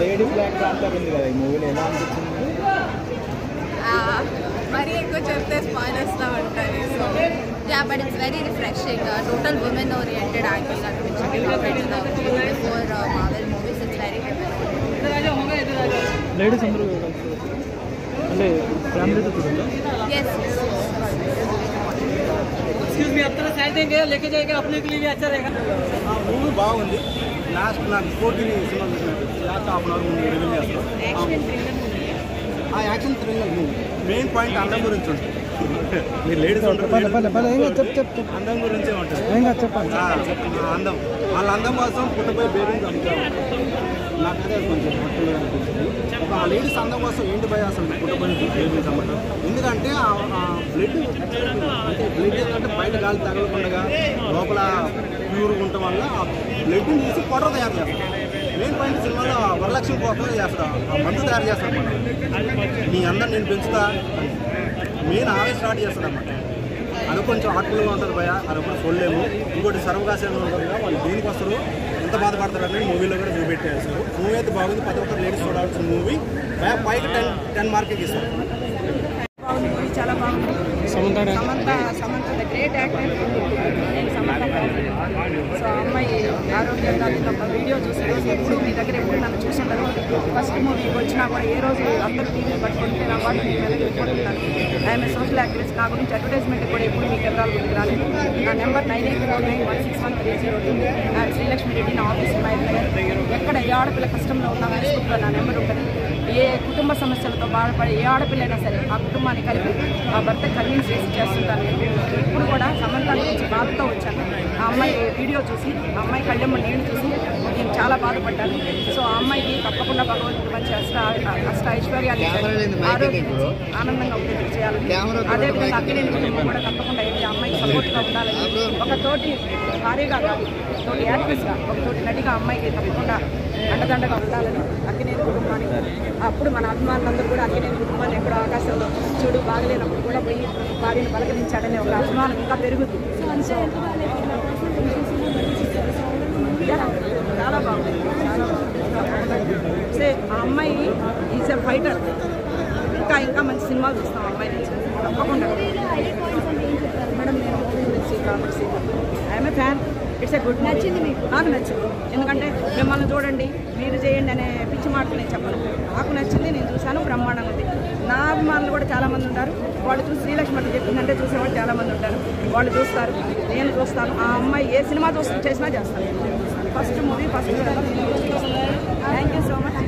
Lady black దాంట్లో ఉంది కదా ఈ మూవీలో ఎలా అనిపించింది? మరి ఎక్కువ చెప్తే స్పాయిలర్స్లా ఉంటాయి. So yeah but it's very refreshing, total women oriented angle అనిపించింది. Before Marvel movies it's very different. Ladies అందరూ అంటే ఫ్యామిలీతో చూడండి. ఎస్ ఎక్స్క్యూజ్ మీ, అప్తరా సాయంత్రం లేకే జాయిగా అప్నే కే లియే అచ్చా రహేగా. ఆ మూవీ బాగుంది. లాస్ట్ నా కోర్టిని సినిమా చూసాను. Last half an hour movie review చేస్తాను. Action thriller movie. ఆ action thriller movie main point అందం గురించి ఉంటుంది. మీరు లేడీస్ ఉంటారు, అందం గురించే ఉంటుంది. అందం వాళ్ళ అందం కోసం పుట్టపై బేరింగ్ అమ్ముతారు. నాకైతే కొంచెం పట్టుదల అనిపిస్తుంది. ఆ లేడీస్ అందం కోసం ఏంటి భయ అసలు పుట్టపై బేరింగ్ అమ్మటం? ఎందుకంటే బ్లడ్ అంటే బ్లడ్ ఏంటంటే బయట గాలి తగలకుండా లోపల ప్యూర్గా ఉండటం వల్ల ఆ బ్లడ్ని తీసి పౌడర్ తయారు చేస్తారు. మెయిన్ పాయింట్ సినిమాలో వరలక్ష్మి కోసం చేస్తాం, మందు తయారు చేస్తాం అన్నమాట. మీ అందరు నేను పెంచుతా మెయిన్ ఆమె స్టార్ట్ చేస్తుంది అన్నమాట. అది కొంచెం ఆటలుగా ఉంటుంది భయ, అది కూడా చూడలేము. ఇంకోటి సర్వకాశంలో ఉంటుంది కదా, వాళ్ళు దేనికి వస్తారు, ఎంత బాధపడతారని మూవీలో కూడా చూపెట్టేస్తారు. మూవీ అయితే బాగుంది, ప్రతి ఒక్కరు లేడీస్ చూడాల్సిన మూవీ. భయ పైకి 10 మార్కులకి ఇస్తారు. చాలా బాగుంది. Samantha great actor. నేను సమంత కాదు. సో అమ్మాయి ఆరోగ్యంగా ఒక వీడియో చూసాను. ఎప్పుడు మీ దగ్గర ఎప్పుడు నన్ను చూసినారు, ఫస్ట్ మూవీకి వచ్చినా కూడా ఏ రోజు అందరూ టీవీ పట్టుకుంటే నా వాళ్ళు మీ మీద వెళ్ళిపోతున్నాను. I'm a social activist. నా గురించి అడ్వర్టైజ్మెంట్ కూడా ఎప్పుడు మీ కెమెరాల గురించి రాలేదు. నా నెంబర్ 9849161302. శ్రీలక్ష్మి రెడ్డి. నా ఆఫీస్ ఎక్కడ ఏ ఆడపిల్ల కష్టంలో ఉన్నా ఫేస్బుక్లో నా నెంబర్ ఉంటుంది. ఏ కుటుంబ సమస్యలతో బాధపడే ఏ ఆడపిల్లైనా సరే ఆ కుటుంబాన్ని కలిపి ఆ భర్త కన్విన్స్ చేసి చేస్తుంటాను. ఇప్పుడు కూడా సమంత గురించి బాధతో వచ్చాను. ఆ అమ్మాయి వీడియో చూసి, ఆ అమ్మాయి కళ్ళెమ్మ నీళ్ళు చూసి నేను చాలా బాధపడ్డాను. సో ఆ అమ్మాయికి తప్పకుండా భగవంతుడు మంచి అష్ట ఐశ్వర్యాన్ని ఆనందంగా ఉపయోగించి చేయాలని, అదేవిధంగా అక్కడేళ్ళ కుటుంబం కూడా తప్పకుండా ఏంటి అమ్మాయికి సపోర్ట్గా ఉండాలని, ఒక తోటి భార్యగా కాదు, తోటి యాక్ట్రెస్గా, ఒక తోటి నటిగా అమ్మాయికి తప్పకుండా అండదండగా ఉండాలని అక్కినేని కుటుంబానికి. అప్పుడు మన అభిమానులందరూ కూడా అక్కినేని కుటుంబాన్ని ఎప్పుడో ఆకాశంలో చూడు బాగలేనప్పుడు కూడా పోయి భార్యను బలకరించాడనే ఒక అభిమానం ఇంకా పెరుగుతుంది. చాలా బాగుంది. ఆ అమ్మాయి ఈజ్ ఎ ఫైటర్. ఇంకా ఇంకా మంచి సినిమాలు చూస్తాం అమ్మాయి నుంచి తప్పకుండా. మేడం నేను గురించి comments I'm a fan. It's a good. నచ్చింది మీకు? నాకు నచ్చింది. ఎందుకంటే మిమ్మల్ని చూడండి మీరు చేయండి అనే పిచ్చి మాటలు నేను చెప్పను. నాకు నచ్చింది, నేను చూశాను, బ్రహ్మాండం ఉంది. నా అభిమానులు కూడా చాలామంది ఉంటారు. వాళ్ళు చూసి శ్రీలక్ష్మి అంటే చెప్పిందంటే చూసేవాళ్ళు చాలామంది ఉంటారు. వాళ్ళు చూస్తారు, నేను చూస్తాను. ఆ అమ్మాయి ఏ సినిమా చేసినా చేస్తాను. First movie first. Thank you so much.